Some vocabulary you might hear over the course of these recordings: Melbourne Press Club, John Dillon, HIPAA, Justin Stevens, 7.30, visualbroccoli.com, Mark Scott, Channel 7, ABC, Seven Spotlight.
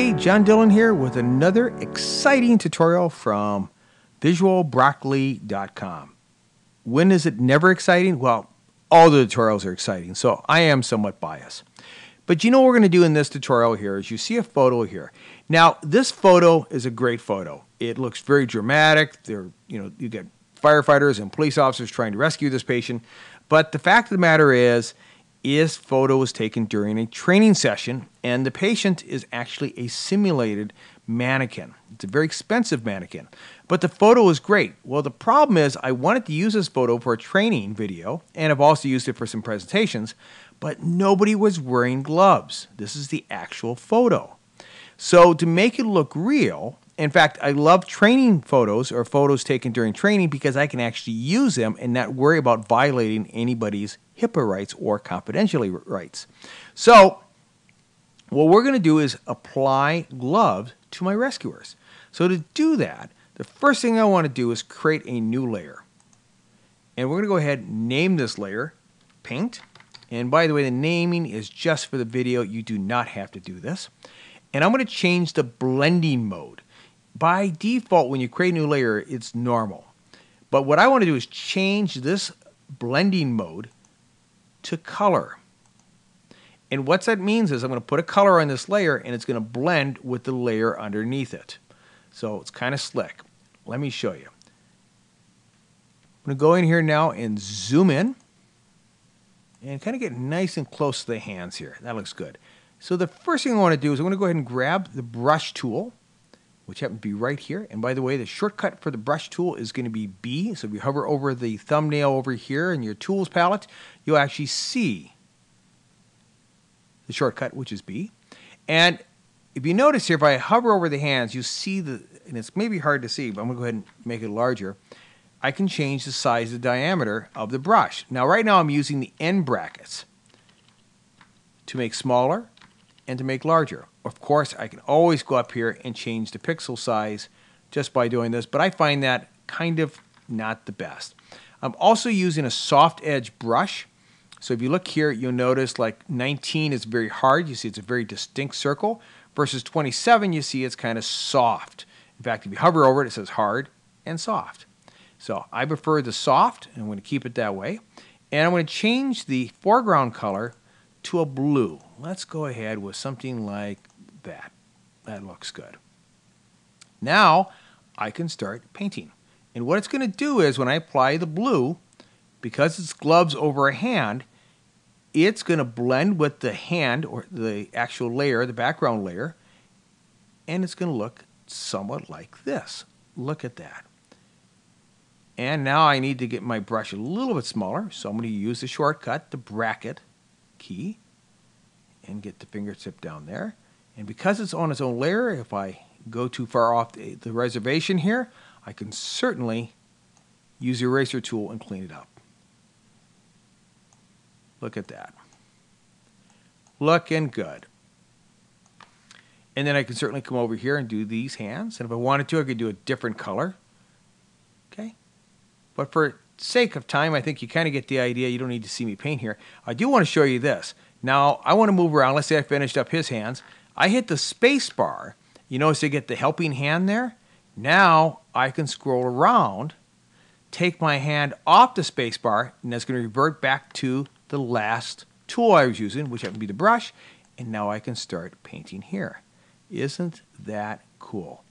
Hey, John Dillon here with another exciting tutorial from visualbroccoli.com. When is it never exciting? Well, all the tutorials are exciting, so I am somewhat biased. But you know what we're going to do in this tutorial here is you see a photo here. Now, this photo is a great photo. It looks very dramatic. You get firefighters and police officers trying to rescue this patient. But the fact of the matter is, this photo was taken during a training session, and the patient is actually a simulated mannequin. It's a very expensive mannequin, but the photo is great. Well, the problem is I wanted to use this photo for a training video, and I've also used it for some presentations, but nobody was wearing gloves. This is the actual photo. So to make it look real, in fact, I love training photos or photos taken during training because I can actually use them and not worry about violating anybody's HIPAA rights or confidentiality rights. So what we're going to do is apply gloves to my rescuers. So to do that, the first thing I want to do is create a new layer. And we're going to go ahead and name this layer Paint. And by the way, the naming is just for the video. You do not have to do this. And I'm going to change the blending mode. By default, when you create a new layer, it's normal. But what I want to do is change this blending mode to color. And what that means is I'm going to put a color on this layer, and it's going to blend with the layer underneath it. So it's kind of slick. Let me show you. I'm going to go in here now and zoom in and kind of get nice and close to the hands here. That looks good. So the first thing I want to do is I'm going to go ahead and grab the brush tool, which happens to be right here. And by the way, the shortcut for the brush tool is going to be B. So if you hover over the thumbnail over here in your tools palette, you'll actually see the shortcut, which is B. And if you notice here, if I hover over the hands, you see the, and it's maybe hard to see, but I'm going to go ahead and make it larger. I can change the size and diameter of the brush. Now, right now I'm using the end brackets to make smaller and to make larger. Of course, I can always go up here and change the pixel size just by doing this, but I find that kind of not the best. I'm also using a soft edge brush. So if you look here, you'll notice like 19 is very hard. You see it's a very distinct circle versus 27, you see it's kind of soft. In fact, if you hover over it, it says hard and soft. So I prefer the soft, and I'm going to keep it that way. And I'm going to change the foreground color to a blue. Let's go ahead with something like that. That looks good. Now I can start painting. And what it's going to do is when I apply the blue, because it's gloves over a hand, it's going to blend with the hand or the actual layer, the background layer, and it's going to look somewhat like this. Look at that. And now I need to get my brush a little bit smaller, so I'm going to use the shortcut, the bracket key, and get the fingertip down there. And because it's on its own layer, if I go too far off the reservation here, I can certainly use the eraser tool and clean it up. Look at that. Looking good. And then I can certainly come over here and do these hands. And if I wanted to, I could do a different color. Okay. But for sake of time, I think you kind of get the idea. You don't need to see me paint here. I do want to show you this. Now, I want to move around. Let's say I finished up his hands. I hit the space bar. You notice I get the helping hand there. Now, I can scroll around, take my hand off the space bar, and that's going to revert back to the last tool I was using, which happened to be the brush, and now I can start painting here. Isn't that cool?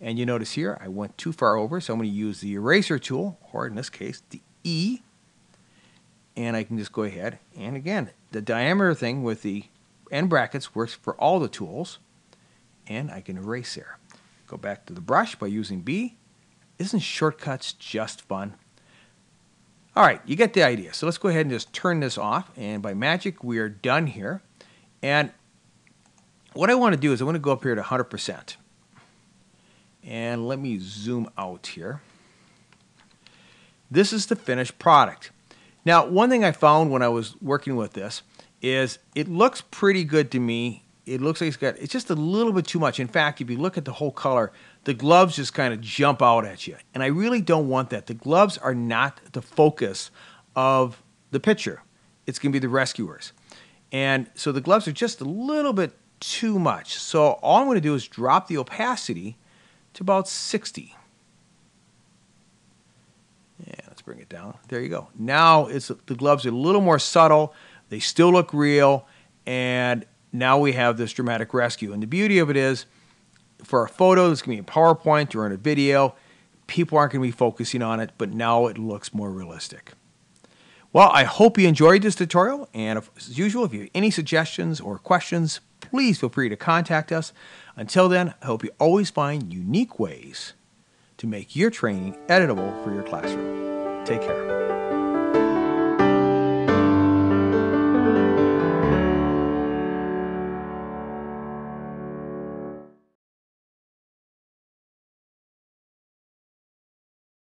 And you notice here, I went too far over, so I'm going to use the eraser tool, or in this case, the E, and I can just go ahead, and again, the diameter thing with the end brackets works for all the tools, and I can erase there. Go back to the brush by using B. Isn't shortcuts just fun? All right, you get the idea. So let's go ahead and just turn this off, and by magic, we are done here. And what I want to do is I want to go up here to 100%. And let me zoom out here. This is the finished product. Now, one thing I found when I was working with this is it looks pretty good to me. It looks like it's just a little bit too much. In fact, if you look at the whole color, the gloves just kind of jump out at you. And I really don't want that. The gloves are not the focus of the picture. It's going to be the rescuers. And so the gloves are just a little bit too much. So all I'm going to do is drop the opacity to about 60. Yeah, let's bring it down. There you go. Now it's the gloves are a little more subtle. They still look real. And now we have this dramatic rescue. And the beauty of it is, for our photos, it's going to be in PowerPoint or in a video. People aren't going to be focusing on it, but now it looks more realistic. Well, I hope you enjoyed this tutorial, and as usual, if you have any suggestions or questions, please feel free to contact us. Until then, I hope you always find unique ways to make your training editable for your classroom. Take care.